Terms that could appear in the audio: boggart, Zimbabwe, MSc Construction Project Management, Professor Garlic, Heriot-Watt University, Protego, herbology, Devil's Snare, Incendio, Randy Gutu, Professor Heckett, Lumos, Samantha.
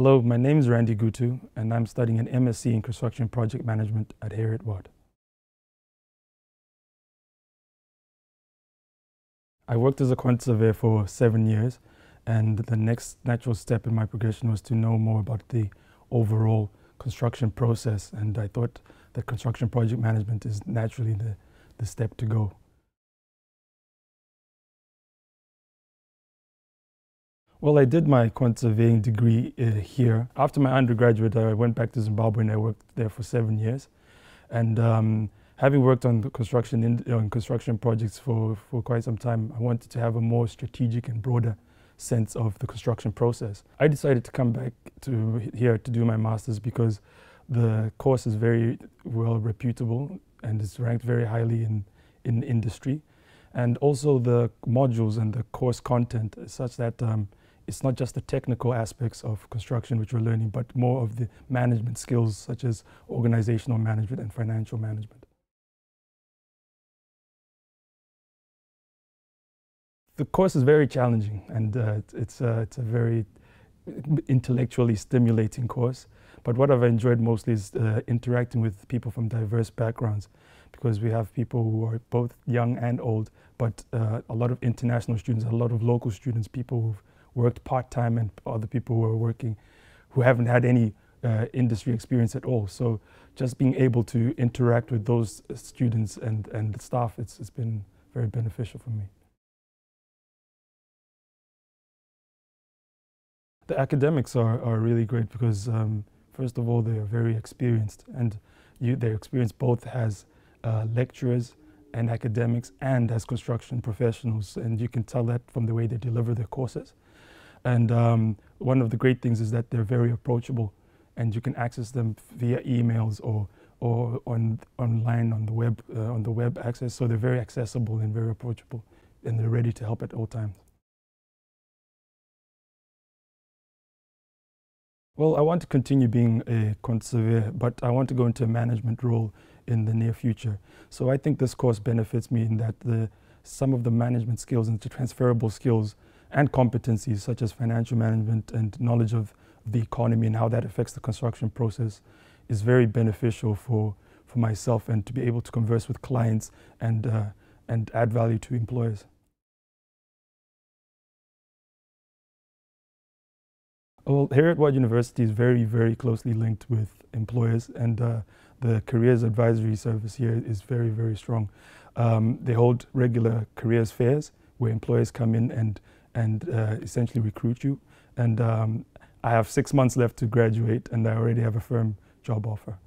Hello, my name is Randy Gutu, and I'm studying an MSc in Construction Project Management at Heriot-Watt. I worked as a quantity surveyor for 7 years, and the next natural step in my progression was to know more about the overall construction process, and I thought that construction project management is naturally the step to go. Well, I did my quantity surveying degree here. After my undergraduate, I went back to Zimbabwe and I worked there for 7 years. And having worked on construction projects for quite some time, I wanted to have a more strategic and broader sense of the construction process. I decided to come back to here to do my master's because the course is very well reputable and it's ranked very highly in industry. And also the modules and the course content is such that it's not just the technical aspects of construction which we're learning, but more of the management skills such as organizational management and financial management. The course is very challenging, and it's a very intellectually stimulating course. But what I've enjoyed mostly is interacting with people from diverse backgrounds, because we have people who are both young and old, but a lot of international students, a lot of local students, people who've worked part-time and other people who are working who haven't had any industry experience at all. So just being able to interact with those students and staff, it's been very beneficial for me. The academics are really great because, first of all, they are very experienced, and their experience both as lecturers and academics and as construction professionals, and you can tell that from the way they deliver their courses. And one of the great things is that they're very approachable, and you can access them via emails or online on the web access, so they're very accessible and very approachable, and they're ready to help at all times. Well, I want to continue being a quantity surveyor, but I want to go into a management role in the near future. So I think this course benefits me in that some of the management skills and the transferable skills and competencies such as financial management and knowledge of the economy and how that affects the construction process is very beneficial for myself, and to be able to converse with clients and add value to employers. Well, Heriot-Watt University is very, very closely linked with employers, and the Careers Advisory Service here is very, very strong. They hold regular careers fairs where employers come in and essentially recruit you. And I have 6 months left to graduate, and I already have a firm job offer.